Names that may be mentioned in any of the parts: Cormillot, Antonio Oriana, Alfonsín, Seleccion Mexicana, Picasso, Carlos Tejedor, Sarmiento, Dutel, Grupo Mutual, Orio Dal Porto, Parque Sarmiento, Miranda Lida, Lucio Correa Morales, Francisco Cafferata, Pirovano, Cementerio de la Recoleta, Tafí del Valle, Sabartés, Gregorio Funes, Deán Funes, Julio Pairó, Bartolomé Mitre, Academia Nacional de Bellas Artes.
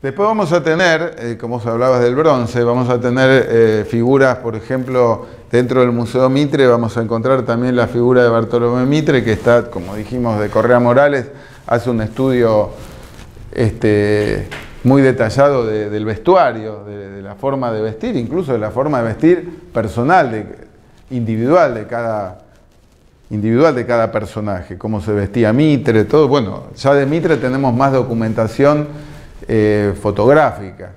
Después vamos a tener, como hablabas del bronce, vamos a tener figuras, por ejemplo, dentro del Museo Mitre vamos a encontrar también la figura de Bartolomé Mitre, que está, como dijimos, de Correa Morales, hace un estudio muy detallado del vestuario, de la forma de vestir, incluso de la forma de vestir personal, individual de cada personaje, cómo se vestía Mitre, todo. Bueno, ya de Mitre tenemos más documentación fotográfica,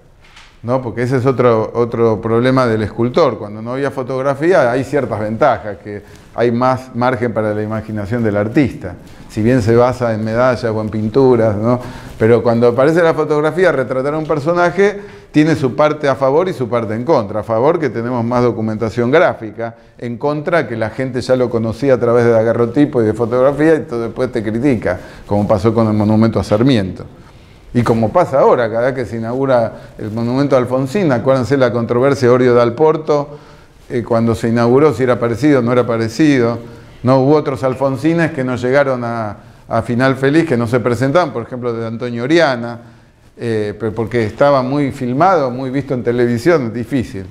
¿no? Porque ese es otro problema del escultor. Cuando no había fotografía hay ciertas ventajas, que hay más margen para la imaginación del artista, si bien se basa en medallas o en pinturas, ¿no? Pero cuando aparece la fotografía, retratar a un personaje tiene su parte a favor y su parte en contra. A favor, que tenemos más documentación gráfica; en contra, que la gente ya lo conocía a través de daguerrotipo y de fotografía, y todo después te critica, como pasó con el monumento a Sarmiento. Y como pasa ahora, cada vez que se inaugura el monumento a Alfonsín, acuérdense la controversia de Orio Dal Porto, cuando se inauguró, si era parecido, no era parecido. No hubo otros Alfonsines que no llegaron a final feliz, que no se presentaban, por ejemplo, de Antonio Oriana, porque estaba muy filmado, muy visto en televisión, difícil.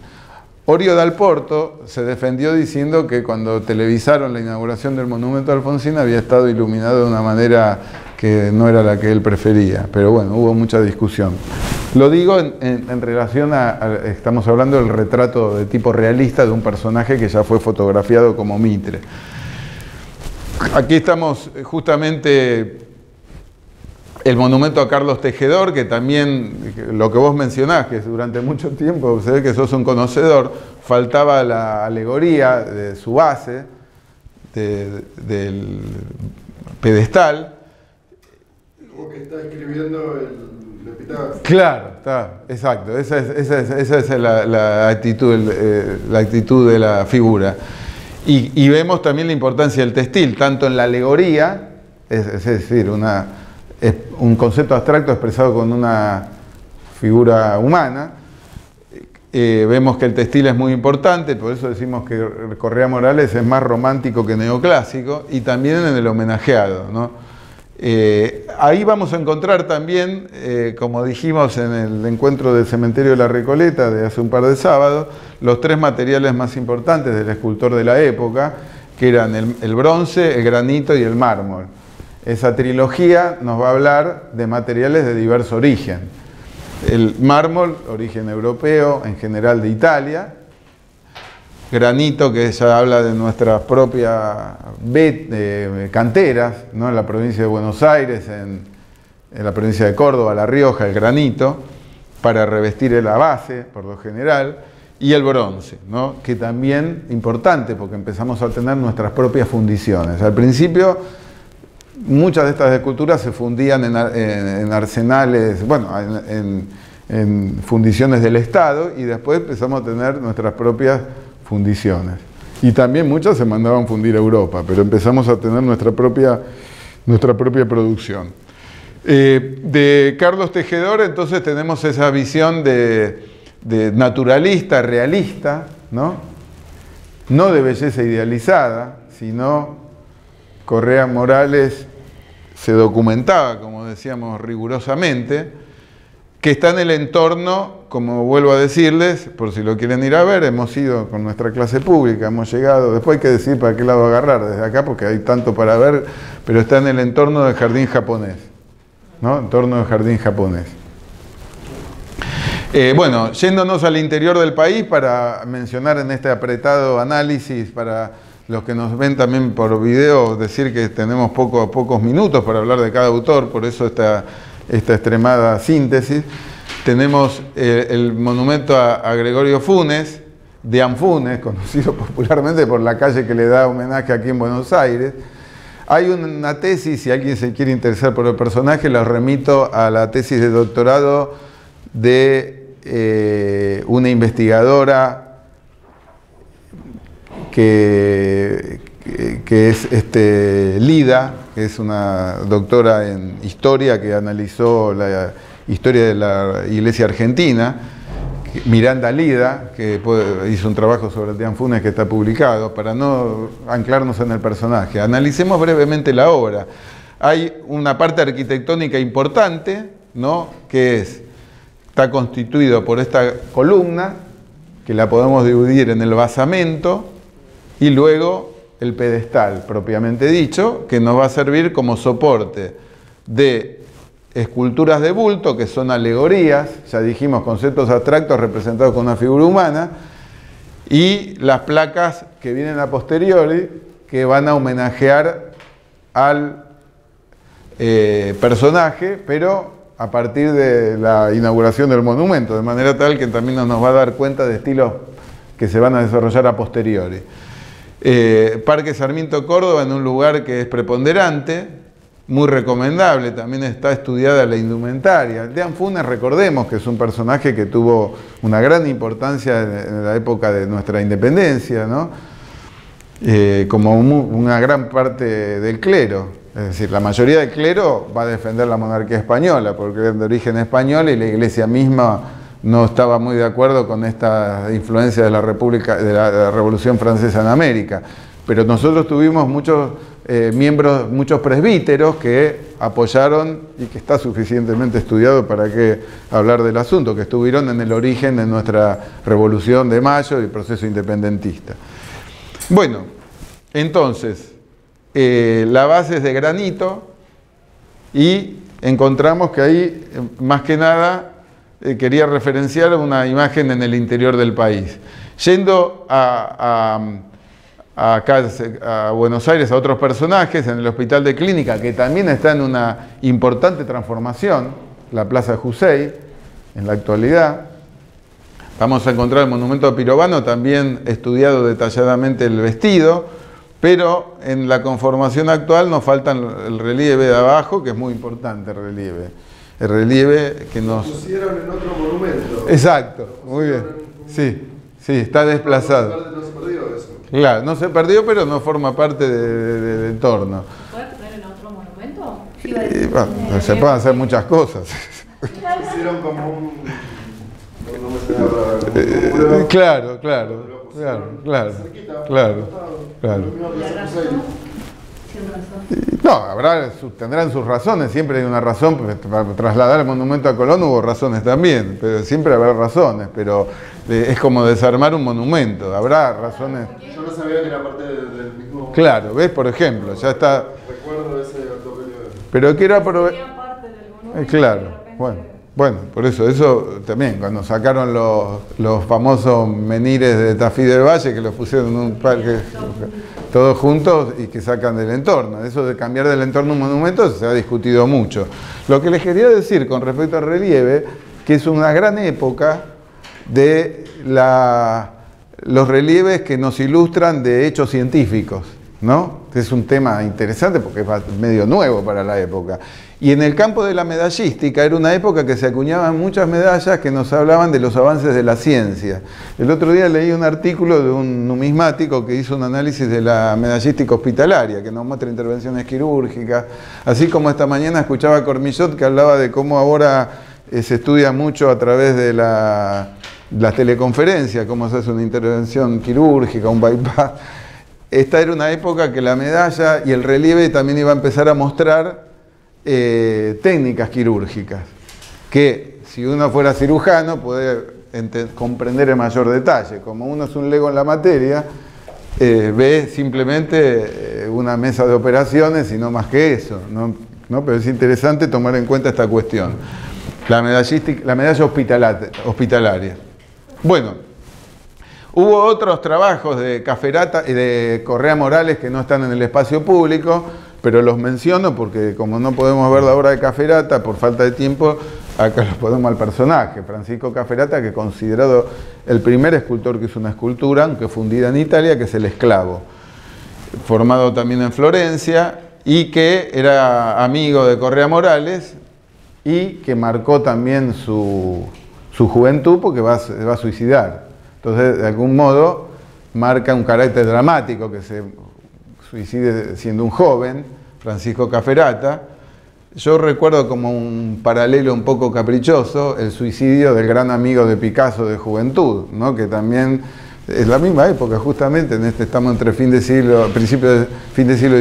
Orio Dal Porto se defendió diciendo que cuando televisaron la inauguración del monumento a Alfonsín había estado iluminado de una manera que no era la que él prefería, pero bueno, hubo mucha discusión. Lo digo en relación estamos hablando del retrato de tipo realista de un personaje que ya fue fotografiado como Mitre. Aquí estamos justamente el monumento a Carlos Tejedor, que también, lo que vos mencionás, que durante mucho tiempo, se ve que sos un conocedor, faltaba la alegoría de su base, del pedestal. Que está escribiendo el epitafio. Claro, está, exacto. Esa es la actitud de la figura. Y vemos también la importancia del textil, tanto en la alegoría, es decir, un concepto abstracto expresado con una figura humana. Vemos que el textil es muy importante, por eso decimos que Correa Morales es más romántico que neoclásico, y también en el homenajeado, ¿no? Ahí vamos a encontrar también, como dijimos en el encuentro del cementerio de la Recoleta de hace un par de sábados, los tres materiales más importantes del escultor de la época, que eran el bronce, el granito y el mármol. Esa trilogía nos va a hablar de materiales de diverso origen. El mármol, origen europeo, en general de Italia. Granito, que ya habla de nuestras propias canteras, ¿no? En la provincia de Buenos Aires, en la provincia de Córdoba, La Rioja, el granito, para revestir la base, por lo general. Y el bronce, ¿no? Que también es importante, porque empezamos a tener nuestras propias fundiciones. Al principio, muchas de estas esculturas se fundían en arsenales, bueno, en fundiciones del Estado, y después empezamos a tener nuestras propias fundiciones. Y también muchas se mandaban fundir a Europa, pero empezamos a tener nuestra propia producción. De Carlos Tejedor, entonces, tenemos esa visión de naturalista, realista, ¿no? No de belleza idealizada, sino Correa Morales se documentaba, como decíamos, rigurosamente, que está en el entorno, como vuelvo a decirles, por si lo quieren ir a ver, hemos ido con nuestra clase pública, hemos llegado, después hay que decir para qué lado agarrar desde acá, porque hay tanto para ver, pero está en el entorno del jardín japonés, ¿no? Entorno del jardín japonés. Bueno, yéndonos al interior del país, para mencionar en este apretado análisis, para los que nos ven también por video, decir que tenemos pocos minutos para hablar de cada autor, por eso esta extremada síntesis. Tenemos el monumento a Gregorio Funes, Deán Funes, conocido popularmente por la calle que le da homenaje aquí en Buenos Aires. Hay una tesis, si alguien se quiere interesar por el personaje, los remito a la tesis de doctorado de una investigadora que es Lida, que es una doctora en historia que analizó la historia de la Iglesia Argentina, Miranda Lida, que hizo un trabajo sobre Deán Funes que está publicado. Para no anclarnos en el personaje, analicemos brevemente la obra. Hay una parte arquitectónica importante, ¿no? Que es está constituido por esta columna, que la podemos dividir en el basamento, y luego el pedestal, propiamente dicho, que nos va a servir como soporte de esculturas de bulto, que son alegorías, ya dijimos, conceptos abstractos representados con una figura humana, y las placas que vienen a posteriori, que van a homenajear al personaje, pero a partir de la inauguración del monumento, de manera tal que también nos va a dar cuenta de estilos que se van a desarrollar a posteriori. Parque Sarmiento Córdoba, en un lugar que es preponderante, muy recomendable, también está estudiada la indumentaria. Deán Funes, recordemos que es un personaje que tuvo una gran importancia en la época de nuestra independencia, ¿no? Como una gran parte del clero. Es decir, la mayoría del clero va a defender la monarquía española, porque era de origen español y la iglesia misma no estaba muy de acuerdo con esta influencia de la Revolución Francesa en América. Pero nosotros tuvimos muchos miembros, muchos presbíteros que apoyaron, y que está suficientemente estudiado para que hablar del asunto, que estuvieron en el origen de nuestra Revolución de Mayo y el proceso independentista. Bueno, entonces... la base es de granito y encontramos que ahí, más que nada, quería referenciar una imagen en el interior del país. Yendo acá a Buenos Aires, a otros personajes, en el Hospital de Clínica, que también está en una importante transformación, la Plaza José, en la actualidad, vamos a encontrar el monumento de Pirovano, también estudiado detalladamente el vestido, pero en la conformación actual nos falta el relieve de abajo, que es muy importante el relieve. El relieve que nos... Lo pusieron en otro monumento. Exacto, muy bien. Sí, sí, está desplazado. No se perdió eso. Claro, no se perdió, pero no forma parte del entorno. ¿Se puede poner en otro monumento? Bueno, se pueden hacer muchas cosas. Lo pusieron como un... Claro, claro. Claro. No, tendrán sus razones, siempre hay una razón, para trasladar el monumento a Colón hubo razones también, pero siempre habrá razones, pero es como desarmar un monumento, habrá razones. Yo no sabía que era parte del mismo... Claro, ¿ves? Por ejemplo, ya está... Recuerdo ese autopelio. Pero quiero aprovechar... Claro, bueno. Bueno, por eso también, cuando sacaron los famosos menires de Tafí del Valle, que los pusieron en un parque, todos juntos, y que sacan del entorno. Eso de cambiar del entorno un monumento se ha discutido mucho. Lo que les quería decir con respecto al relieve, que es una gran época de los relieves que nos ilustran de hechos científicos, ¿no? Es un tema interesante porque es medio nuevo para la época. Y en el campo de la medallística era una época que se acuñaban muchas medallas que nos hablaban de los avances de la ciencia. El otro día leí un artículo de un numismático que hizo un análisis de la medallística hospitalaria, que nos muestra intervenciones quirúrgicas, así como esta mañana escuchaba a Cormillot, que hablaba de cómo ahora se estudia mucho a través de las teleconferencias, cómo se hace una intervención quirúrgica, un bypass. Esta era una época que la medalla y el relieve también iba a empezar a mostrar técnicas quirúrgicas, que si uno fuera cirujano puede comprender en mayor detalle. Como uno es un lego en la materia, ve simplemente una mesa de operaciones y no más que eso, ¿no? ¿No? Pero es interesante tomar en cuenta esta cuestión. La medalla hospitalaria. Bueno. Hubo otros trabajos de Cafferata y de Correa Morales que no están en el espacio público, pero los menciono porque como no podemos ver la obra de Cafferata por falta de tiempo, acá los ponemos al personaje. Francisco Cafferata, que es considerado el primer escultor que hizo una escultura, aunque fundida en Italia, que es el esclavo, formado también en Florencia y que era amigo de Correa Morales y que marcó también su juventud porque va a suicidar. Entonces, de algún modo, marca un carácter dramático que se suicide siendo un joven, Francisco Cafferata. Yo recuerdo como un paralelo un poco caprichoso el suicidio del gran amigo de Picasso de juventud, ¿no? Que también es la misma época, justamente, estamos entre fin de siglo XIX y principio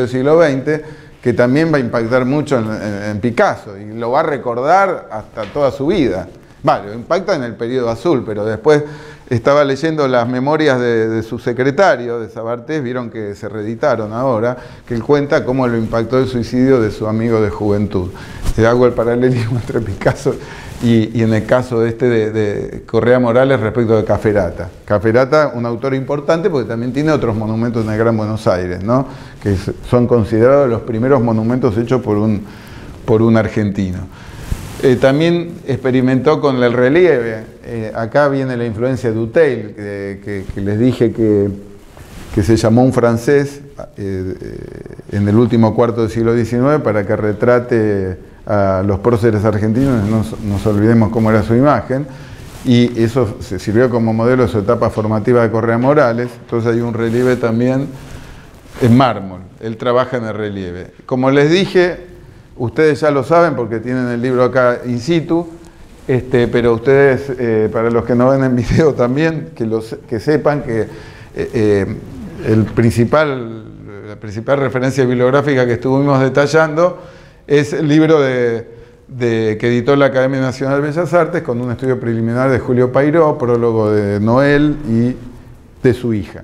del siglo XX, que también va a impactar mucho en Picasso y lo va a recordar hasta toda su vida. Vale, impacta en el periodo azul, pero después estaba leyendo las memorias de su secretario, de Sabartés, vieron que se reeditaron ahora, que él cuenta cómo lo impactó el suicidio de su amigo de juventud. Se hago el paralelismo entre Picasso y en el caso este de Correa Morales respecto de Cafferata. Cafferata, un autor importante porque también tiene otros monumentos en el Gran Buenos Aires, ¿no? Que son considerados los primeros monumentos hechos por un argentino. También experimentó con el relieve. Acá viene la influencia de Dutel, que les dije que se llamó un francés en el último cuarto del siglo XIX para que retrate a los próceres argentinos, no nos olvidemos cómo era su imagen, y eso se sirvió como modelo de su etapa formativa de Correa Morales. Entonces hay un relieve también en mármol, él trabaja en el relieve. Como les dije, ustedes ya lo saben porque tienen el libro acá in situ, pero ustedes, para los que no ven en video también, que sepan que la principal referencia bibliográfica que estuvimos detallando es el libro que editó la Academia Nacional de Bellas Artes con un estudio preliminar de Julio Pairó, prólogo de Noel y de su hija.